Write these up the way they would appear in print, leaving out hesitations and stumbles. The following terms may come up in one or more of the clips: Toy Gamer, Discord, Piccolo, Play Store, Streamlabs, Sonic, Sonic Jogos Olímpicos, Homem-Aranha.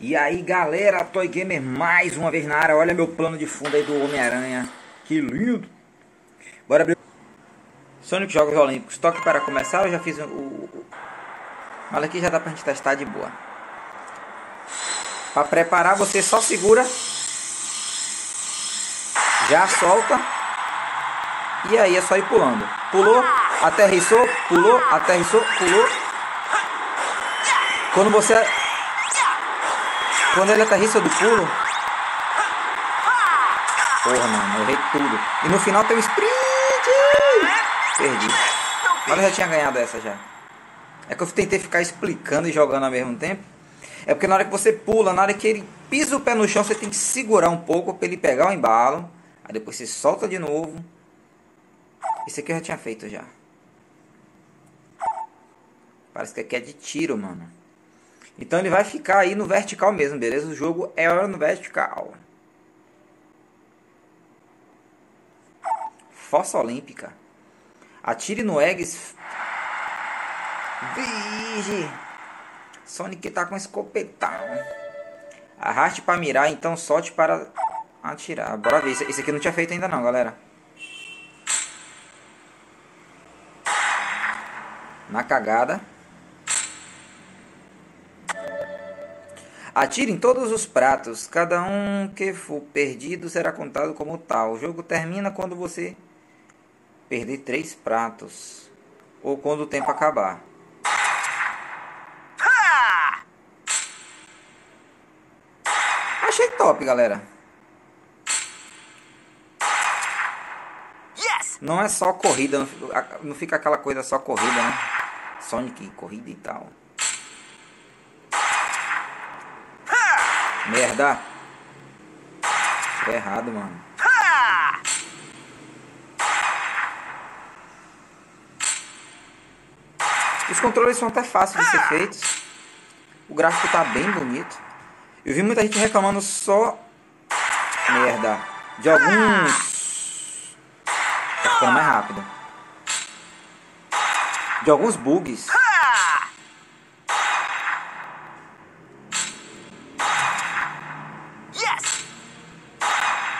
E aí galera, Toy Gamer mais uma vez na área. Olha meu plano de fundo aí do Homem-Aranha. Que lindo. Bora abrir Sonic Jogos Olímpicos. Toque para começar. Eu já fiz o... Olha aqui, já dá pra gente testar de boa. Pra preparar você só segura, já solta. E aí é só ir pulando. Pulou, aterrissou, pulou, aterrissou, pulou. Quando você... Quando ele aterrissa do pulo... Porra, mano, errei tudo. E no final tem um sprint. Perdi. Mas eu já tinha ganhado essa já. É que eu tentei ficar explicando e jogando ao mesmo tempo. É porque na hora que você pula, na hora que ele pisa o pé no chão, você tem que segurar um pouco pra ele pegar o embalo. Aí depois você solta de novo. Esse aqui eu já tinha feito já. Parece que aqui é de tiro, mano. Então ele vai ficar aí no vertical mesmo, beleza? O jogo é no vertical. Fossa olímpica. Atire no eggs. Vige. Sonic tá com escopetão. Arraste para mirar, então solte para atirar. Bora ver. Esse aqui eu não tinha feito ainda não, galera. Na cagada. Atire em todos os pratos. Cada um que for perdido será contado como tal. O jogo termina quando você perder 3 pratos. Ou quando o tempo acabar. Achei top, galera. Não é só corrida. Não fica aquela coisa só corrida, né? Sonic, corrida e tal. Merda. Tô errado, mano. Os controles são até fáceis de ser feitos. O gráfico tá bem bonito. Eu vi muita gente reclamando só... Merda. De alguns... Tá ficando mais rápido. De alguns bugs.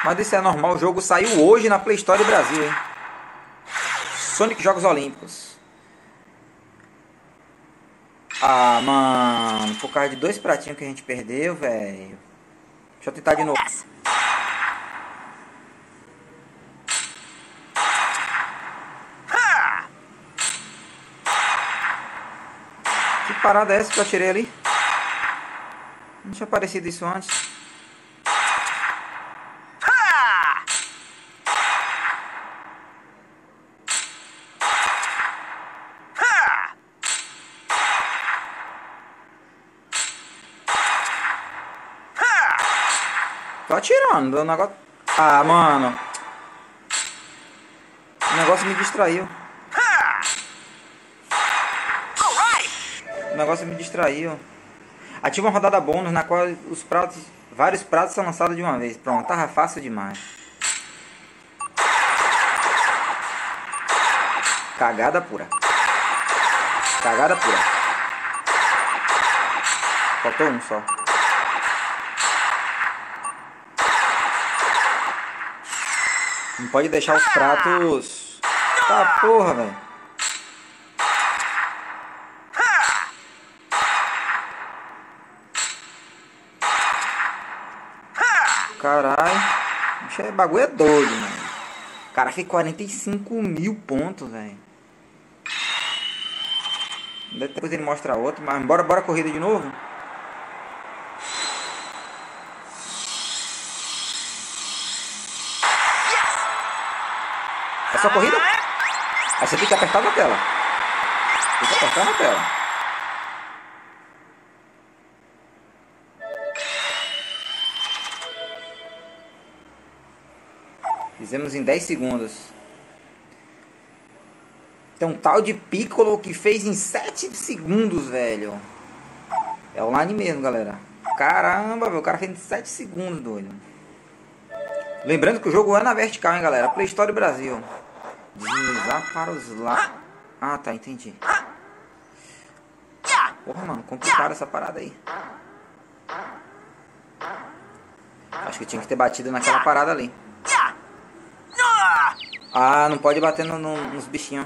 Mas isso é normal, o jogo saiu hoje na Play Store do Brasil, hein? Sonic Jogos Olímpicos. Ah, mano, por causa de 2 pratinhos que a gente perdeu, velho. Deixa eu tentar de novo. Que parada é essa que eu atirei ali? Não tinha aparecido isso antes. Tô atirando, o negócio... Ah, mano. O negócio me distraiu. O negócio me distraiu. Ativa uma rodada bônus na qual os pratos... Vários pratos são lançados de uma vez. Pronto, tava fácil demais. Cagada pura. Cagada pura. Faltou um só. Não pode deixar os pratos... Tá porra, velho. Caralho. O bagulho é doido, mano. O cara fez 45 mil pontos, velho. Depois ele mostra outro, mas bora corrida de novo. É só corrida? Aí você tem que apertar na tela. Tem que apertar na tela. Fizemos em 10 segundos. Tem um tal de Piccolo que fez em 7 segundos, velho. É online mesmo, galera. Caramba, velho. O cara fez em 7 segundos, doido. Lembrando que o jogo é na vertical, hein, galera. Play Store Brasil. Deslizar para os lados. Ah, tá, entendi. Porra, mano, complicaram essa parada aí. Acho que tinha que ter batido naquela parada ali. Ah, não pode bater nos bichinhos.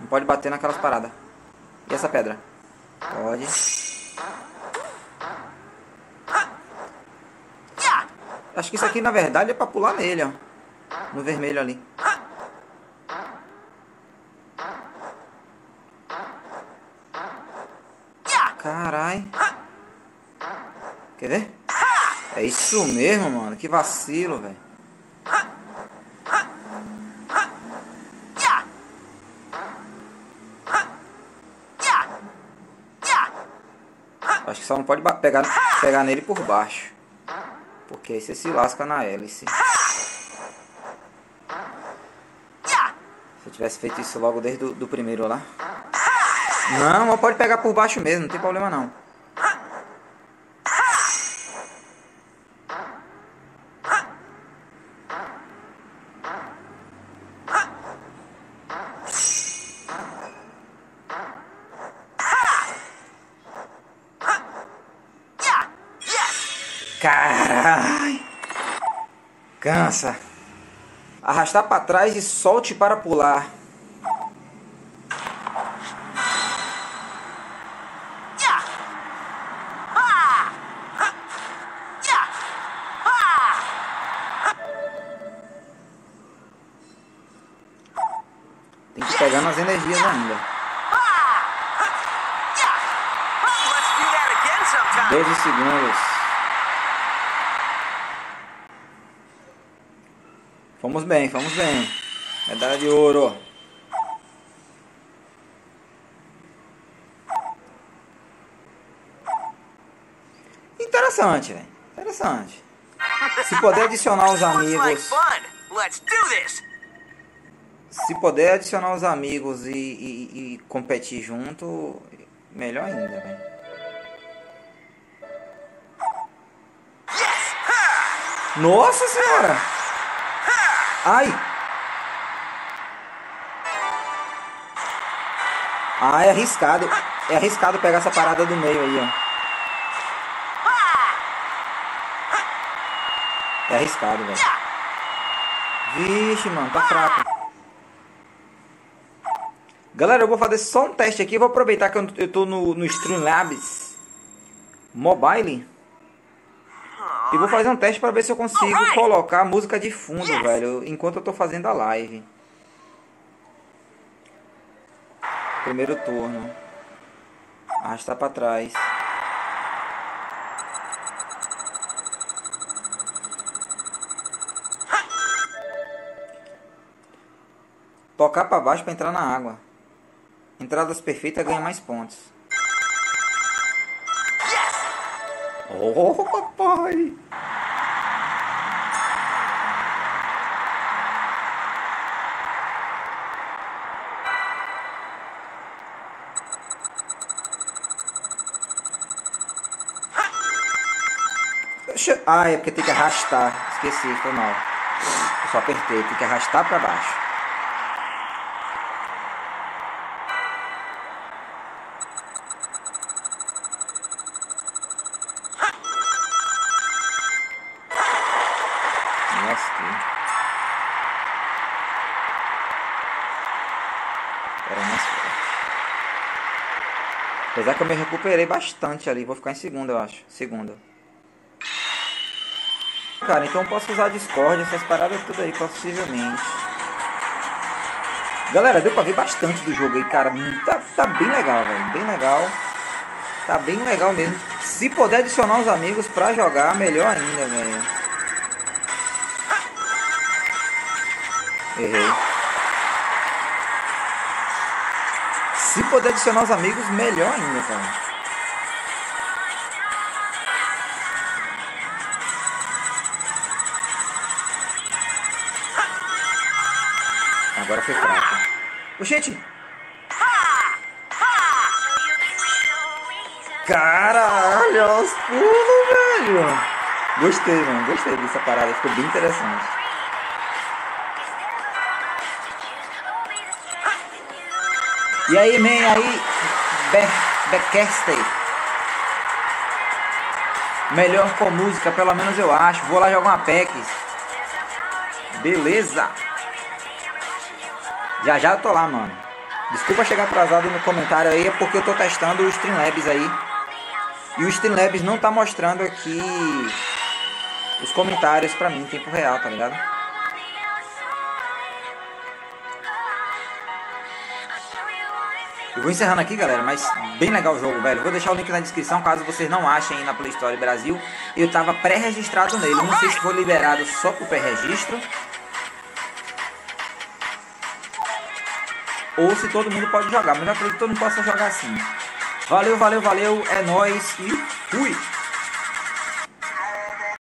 Não pode bater naquelas paradas. E essa pedra? Pode. Acho que isso aqui, na verdade, é pra pular nele, ó. No vermelho ali. Carai. Quer ver? É isso mesmo, mano. Que vacilo, velho. Acho que só não pode pegar nele por baixo. Porque aí você se lasca na hélice. Se eu tivesse feito isso logo desde o do primeiro lá. Não, mas pode pegar por baixo mesmo, não tem problema não. Caralho! Cansa! Arrastar para trás e solte para pular. Tem que ir pegando as energias ainda. 12 segundos. Fomos bem, fomos bem. Medalha de ouro. Interessante, velho. Interessante. Se puder adicionar os amigos... Se puder adicionar os amigos e competir junto, melhor ainda, velho. Nossa senhora! Ai! Ah, é arriscado. É arriscado pegar essa parada do meio aí, ó. É arriscado, velho. Vixe, mano, tá fraco. Galera, eu vou fazer só um teste aqui. Vou aproveitar que eu tô no Streamlabs Mobile. E vou fazer um teste para ver se eu consigo colocar música de fundo, velho, enquanto eu tô fazendo a live. Primeiro turno. Arrastar para trás. Tocar para baixo para entrar na água. Entradas perfeitas ganha mais pontos. Oh, papai! Ah, é porque tem que arrastar. Esqueci, foi mal. Eu só apertei, tem que arrastar pra baixo. Apesar que eu me recuperei bastante ali. Vou ficar em segunda, eu acho. Segunda. Cara, então eu posso usar Discord, essas paradas tudo aí, possivelmente. Galera, deu pra ver bastante do jogo aí, cara. Tá bem legal, velho. Bem legal. Tá bem legal mesmo. Se puder adicionar os amigos pra jogar, melhor ainda, velho. Errei. Se puder adicionar os amigos, melhor ainda, cara. Agora foi fraco. Ô, gente! Caralho, olha os pulos, velho! Gostei, mano. Gostei dessa parada. Ficou bem interessante. E aí, man, aí, Beckester. Melhor com música, pelo menos eu acho. Vou lá jogar uma PEC. Beleza. Já já eu tô lá, mano. Desculpa chegar atrasado no comentário aí, é porque eu tô testando o Streamlabs aí. E o Streamlabs não tá mostrando aqui os comentários pra mim em tempo real, tá ligado? Eu vou encerrando aqui, galera, mas bem legal o jogo, velho. Vou deixar o link na descrição, caso vocês não achem aí na Play Store Brasil. Eu tava pré-registrado nele, não sei se foi liberado só pro pré-registro, ou se todo mundo pode jogar, mas eu acredito que todo mundo possa jogar assim. Valeu, valeu, valeu, é nóis e fui!